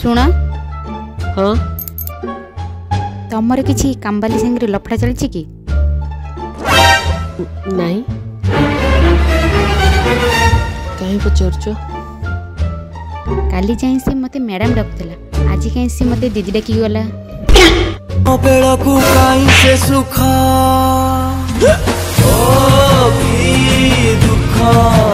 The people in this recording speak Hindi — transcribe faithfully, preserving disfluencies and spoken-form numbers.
शुण हाँ तुमर किसी कामबाली सांगे लफड़ा चलती कि नहीं कहीं पचार काली जाए से मते मैडम डाकुला आज कहीं से मते दीदी डाकी गला से सुखा ओ भी दुखा।